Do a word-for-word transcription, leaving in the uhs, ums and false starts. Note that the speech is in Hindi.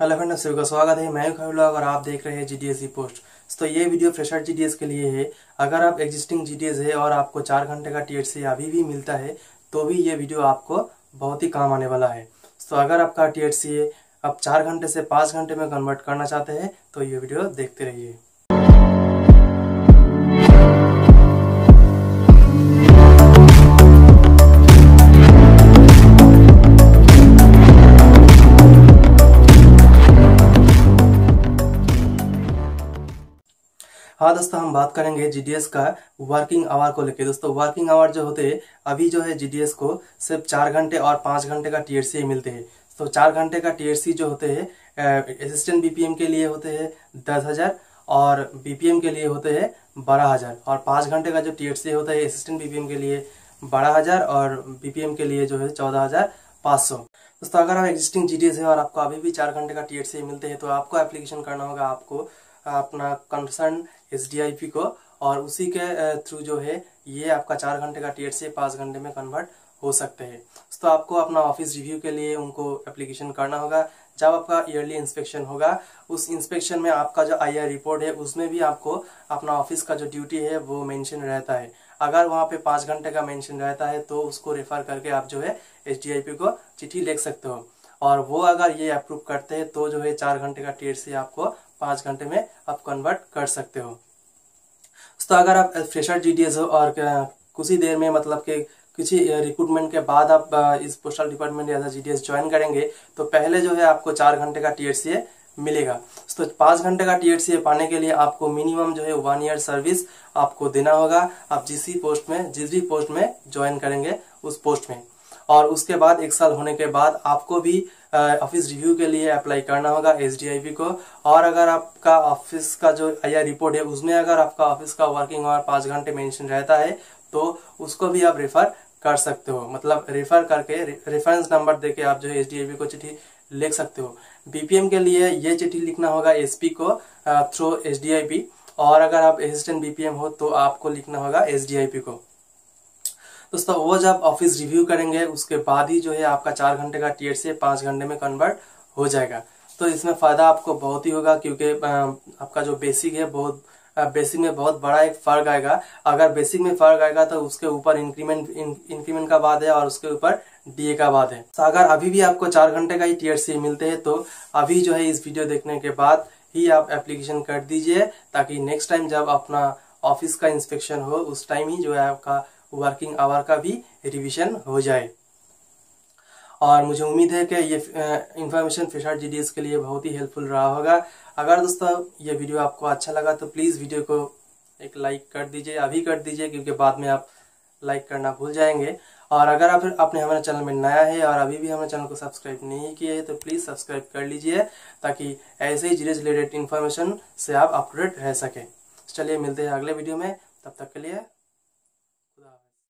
हेलो फ्रेंड्स, सभी का स्वागत है। मैं हूं खबीला और आप देख रहे हैं जीडीएस पोस्ट। तो ये वीडियो फ्रेशर जीडीएस के लिए है। अगर आप एग्जिस्टिंग जीडीएस है और आपको चार घंटे का टीआरसी अभी भी मिलता है तो भी ये वीडियो आपको बहुत ही काम आने वाला है। तो अगर आपका टीआरसी आप चार घंटे से पाँच घंटे में कन्वर्ट करना चाहते हैं तो ये वीडियो देखते रहिए। हाँ दोस्तों, हम बात करेंगे जीडीएस का वर्किंग आवर को लेके। दोस्तों वर्किंग आवर जो होते हैं, अभी जो है जीडीएस को सिर्फ चार घंटे और पाँच घंटे का टीआरसी मिलते हैं। तो चार घंटे का टीआरसी जो होते हैं असिस्टेंट बीपीएम के लिए होते हैं दस हज़ार और बीपीएम के लिए होते हैं बारह हज़ार और पाँच घंटे का जो टीआरसी होता है असिस्टेंट बीपीएम के लिए बारह हज़ार और बीपीएम के लिए जो है चौदह हज़ार पाँच सौ। दोस्तों अगर आप एग्जिस्टिंग जीडीएस है और आपको अभी भी चार घंटे का टीआरसी मिलते हैं तो आपको एप्लीकेशन करना होगा आपको अपना कंसर्न एसडीआईपी को, और उसी के थ्रू जो है ये आपका चार घंटे का टीआरसी पाँच घंटे में कन्वर्ट हो सकते हैं। तो आपको अपना ऑफिस रिव्यू के लिए उनको एप्लीकेशन करना होगा। जब आपका ईयरली इंस्पेक्शन होगा उस इंस्पेक्शन में आपका जो आईआर रिपोर्ट है उसमें भी आपको अपना ऑफिस का जो ड्यूटी है वो मेंशन रहता है। अगर वहाँ पे पाँच घंटे का मेंशन रहता है तो उसको रेफर करके आप जो है एसडीआईपी को चिट्ठी लिख सकते हो, और वो अगर ये अप्रूव करते हैं तो जो है चार घंटे का टीआरसी आपको पाँच घंटे में आप कन्वर्ट कर सकते हो। तो अगर आप फ्रेशर जीडीएस हो और कुछ ही देर में मतलब के किसी रिक्रूटमेंट के बाद आप इस पोस्टल डिपार्टमेंट या जीडीएस ज्वाइन करेंगे तो पहले जो है आपको चार घंटे का टीआरसी मिलेगा। तो पाँच घंटे का टीआरसी पाने के लिए आपको मिनिमम जो है वन ईयर सर्विस आपको देना होगा। आप जिस भी पोस्ट में जिस भी पोस्ट में ज्वाइन करेंगे उस पोस्ट में, और उसके बाद एक साल होने के बाद आपको भी ऑफिस रिव्यू के लिए अप्लाई करना होगा एसडीआईपी को। और अगर आपका ऑफिस का जो आईआर रिपोर्ट है उसमें अगर आपका ऑफिस का वर्किंग आवर पाँच घंटे मेंशन रहता है तो उसको भी आप रेफर कर सकते हो, मतलब रेफर करके रे, रेफरेंस नंबर देके आप जो है एसडीआईपी को चिट्ठी लिख सकते हो। बीपीएम के लिए ये चिट्ठी लिखना होगा एसपी को थ्रू एसडीआईपी, और अगर आप असिस्टेंट बीपीएम हो तो आपको लिखना होगा एसडीआईपी को। दोस्तों वो जब ऑफिस रिव्यू करेंगे उसके बाद ही जो है आपका चार घंटे का टीआरसी पाँच घंटे में कन्वर्ट हो जाएगा। तो इसमें फ़ायदा आपको बहुत ही होगा क्योंकि आपका जो बेसिक है बहुत बेसिक में बहुत बड़ा एक फर्क आएगा। अगर बेसिक में फर्क आएगा तो उसके ऊपर इंक्रीमेंट इं, इंक्रीमेंट का बात है और उसके ऊपर डीए का बात है। तो अगर अभी भी आपको चार घंटे का ही टीआरसी मिलते हैं तो अभी जो है इस वीडियो देखने के बाद ही आप एप्लीकेशन कर दीजिए, ताकि नेक्स्ट टाइम जब अपना ऑफिस का इंस्पेक्शन हो उस टाइम ही जो है आपका वर्किंग आवर का भी रिवीजन हो जाए। और मुझे उम्मीद है कि ये इन्फॉर्मेशन फ्रेशर जीडीएस के लिए बहुत ही हेल्पफुल रहा होगा। अगर दोस्तों ये वीडियो आपको अच्छा लगा तो प्लीज़ वीडियो को एक लाइक कर दीजिए, अभी कर दीजिए क्योंकि बाद में आप लाइक करना भूल जाएंगे। और अगर आप आपने हमारे चैनल में नया है और अभी भी हमारे चैनल को सब्सक्राइब नहीं किया है तो प्लीज़ सब्सक्राइब कर लीजिए, ताकि ऐसे ही जीडीएस रिलेटेड इन्फॉर्मेशन से आप अपडेट रह सकें। चलिए मिलते हैं अगले वीडियो में, तब तक के लिए।